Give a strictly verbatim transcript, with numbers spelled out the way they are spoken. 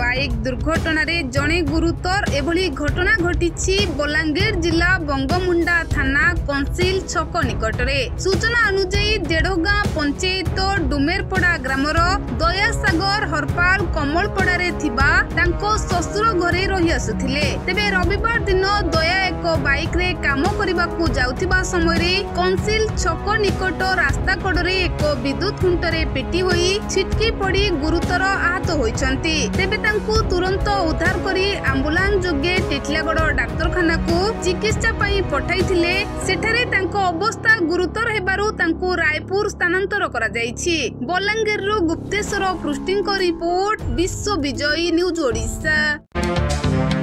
Back दुर्घटन जड़े गुरुतर एभली घटना घटी बलांगीर जिला बंगमुंडा थाना कंसिल छक निकटरे। सूचना अनुजाई जेड़गां पंचायत डुमेरपड़ा ग्रामर दयासागर हरपाल कमलपड़े श्वशुर घरे रही आसुथिले। तेबे रविवार दिन दया एक बाइक रे काम करिबाकू जाउथिबा समयरे कंसिल छक निकट रास्ता कड़रे एक विद्युत खुंटरे पिटी होई छिटकी पड़ी गुरुतर आहत होइछन्ति। तेबे तांकू तुरंत उद्धार करी एम्बुलेंस जोगे टिटलागड़ डाक्तरखाना को चिकित्सा पाई पठाइथिले। सेठारे तांको अवस्था गुरुतर हेबारु तांको रायपुर स्थानांतर करा जाइछि। बलांगीर रु गुप्तेश्वर पृष्टिंग रिपोर्ट विश्व विजयी न्यूज ओडिशा।